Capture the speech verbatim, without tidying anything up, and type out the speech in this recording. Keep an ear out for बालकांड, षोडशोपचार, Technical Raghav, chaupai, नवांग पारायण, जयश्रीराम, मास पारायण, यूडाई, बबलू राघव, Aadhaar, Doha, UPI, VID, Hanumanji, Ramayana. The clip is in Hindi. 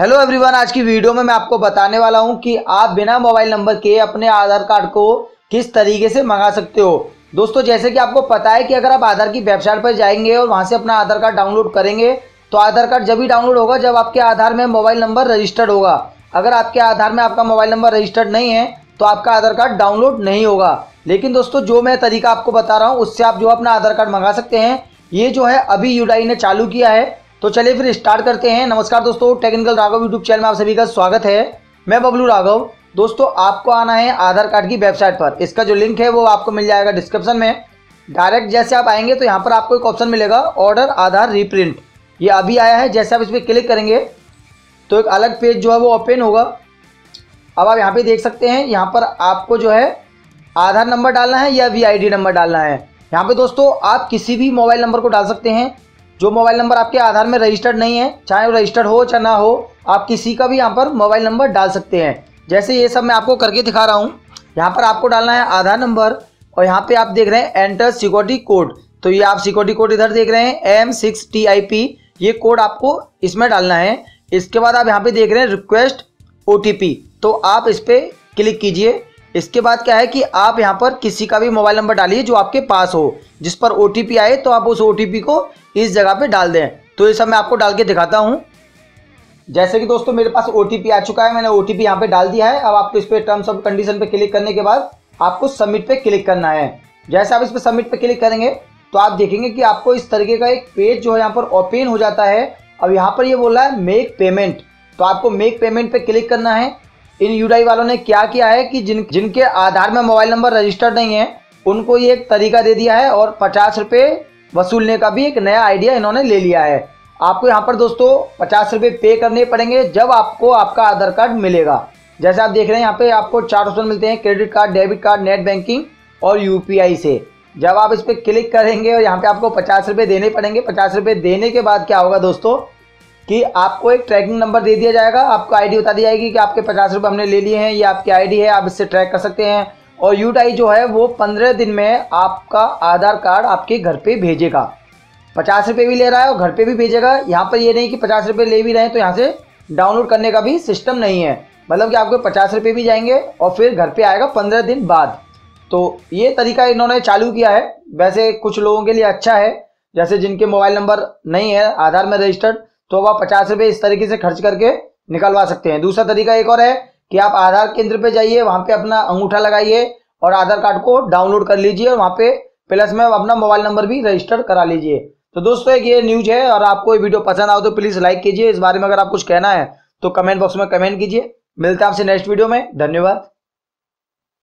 हेलो एवरीवन, आज की वीडियो में मैं आपको बताने वाला हूं कि आप बिना मोबाइल नंबर के अपने आधार कार्ड को किस तरीके से मंगा सकते हो। दोस्तों, जैसे कि आपको पता है कि अगर आप आधार की वेबसाइट पर जाएंगे और वहां से अपना आधार कार्ड डाउनलोड करेंगे तो आधार कार्ड जब भी डाउनलोड होगा जब आपके आधार में मोबाइल नंबर रजिस्टर्ड होगा। अगर आपके आधार में आपका मोबाइल नंबर रजिस्टर्ड नहीं है तो आपका आधार कार्ड डाउनलोड नहीं होगा। लेकिन दोस्तों, जो मैं तरीका आपको बता रहा हूँ उससे आप जो अपना आधार कार्ड मंगा सकते हैं, ये जो है अभी यूडाई ने चालू किया है। तो चलिए फिर स्टार्ट करते हैं। नमस्कार दोस्तों, टेक्निकल राघव यूट्यूब चैनल में आप सभी का स्वागत है। मैं बबलू राघव। दोस्तों, आपको आना है आधार कार्ड की वेबसाइट पर। इसका जो लिंक है वो आपको मिल जाएगा डिस्क्रिप्शन में। डायरेक्ट जैसे आप आएंगे तो यहाँ पर आपको एक ऑप्शन मिलेगा, ऑर्डर आधार रीप्रिंट। ये अभी आया है। जैसे आप इस पर क्लिक करेंगे तो एक अलग पेज जो है वो ओपन होगा। अब आप यहाँ पर देख सकते हैं, यहाँ पर आपको जो है आधार नंबर डालना है या वी आई डी नंबर डालना है। यहाँ पर दोस्तों आप किसी भी मोबाइल नंबर को डाल सकते हैं जो मोबाइल नंबर आपके आधार में रजिस्टर्ड नहीं है। चाहे वो रजिस्टर्ड हो चाहे ना हो, आप किसी का भी यहाँ पर मोबाइल नंबर डाल सकते हैं। जैसे ये सब मैं आपको करके दिखा रहा हूँ। यहाँ पर आपको डालना है आधार नंबर और यहाँ पे आप देख रहे हैं एंटर सिक्योरिटी कोड। तो ये आप सिक्योरिटी कोड इधर देख रहे हैं M six T I P, ये कोड आपको इसमें डालना है। इसके बाद आप यहाँ पर देख रहे हैं रिक्वेस्ट ओ टी पी, तो आप इस पर क्लिक कीजिए। इसके बाद क्या है कि आप यहाँ पर किसी का भी मोबाइल नंबर डालिए जो आपके पास हो, जिस पर ओ टी पी आए तो आप उस ओ टी पी को इस जगह पे डाल दें। तो ये सब मैं आपको डाल के दिखाता हूँ। जैसे कि दोस्तों मेरे पास ओ टी पी आ चुका है, मैंने ओ टी पी यहाँ पर डाल दिया है। अब आपको इस पर टर्म्स ऑफ कंडीशन पे क्लिक करने के बाद आपको सबमिट पे क्लिक करना है। जैसे आप इस पर सबमिट पे क्लिक करेंगे तो आप देखेंगे कि आपको इस तरीके का एक पेज जो है यहाँ पर ओपन हो जाता है। अब यहाँ पर ये बोल रहा है मेक पेमेंट, तो आपको मेक पेमेंट पे क्लिक करना है। इन यूडाई वालों ने क्या किया है कि जिन जिनके आधार में मोबाइल नंबर रजिस्टर्ड नहीं है उनको ये एक तरीका दे दिया है और पचास रुपये वसूलने का भी एक नया आइडिया इन्होंने ले लिया है। आपको यहाँ पर दोस्तों पचास रुपये पे करने पड़ेंगे जब आपको आपका आधार कार्ड मिलेगा। जैसे आप देख रहे हैं यहाँ पे आपको चार ऑप्शन मिलते हैं, credit card, debit card, net banking और यू पी आई से। जब आप इस पर क्लिक करेंगे और यहाँ पर आपको पचास रुपये देने पड़ेंगे। पचास रुपये देने के बाद क्या होगा दोस्तों कि आपको एक ट्रैकिंग नंबर दे दिया जाएगा। आपको आईडी बता दी जाएगी कि आपके पचास रुपये हमने ले लिए हैं, ये आपकी आईडी है, आप इससे ट्रैक कर सकते हैं। और यूडाई जो है वो पंद्रह दिन में आपका आधार कार्ड आपके घर पे भेजेगा। पचास रुपये भी ले रहा है और घर पे भी भेजेगा। यहाँ पर ये नहीं कि पचास रुपये ले भी रहे हैं तो यहाँ से डाउनलोड करने का भी सिस्टम नहीं है, मतलब कि आपके पचास रुपये भी जाएंगे और फिर घर पर आएगा पंद्रह दिन बाद। तो ये तरीका इन्होंने चालू किया है। वैसे कुछ लोगों के लिए अच्छा है, जैसे जिनके मोबाइल नंबर नहीं है आधार में रजिस्टर्ड, तो आप पचास रुपये इस तरीके से खर्च करके निकलवा सकते हैं। दूसरा तरीका एक और है कि आप आधार केंद्र पे जाइए, वहाँ पे अपना अंगूठा लगाइए और आधार कार्ड को डाउनलोड कर लीजिए और वहाँ पे प्लस में अपना मोबाइल नंबर भी रजिस्टर करा लीजिए। तो दोस्तों एक ये न्यूज़ है और आपको ये वीडियो पसंद आओ तो प्लीज़ लाइक कीजिए। इस बारे में अगर आप कुछ कहना है तो कमेंट बॉक्स में कमेंट कीजिए। मिलते हैं आपसे नेक्स्ट वीडियो में। धन्यवाद।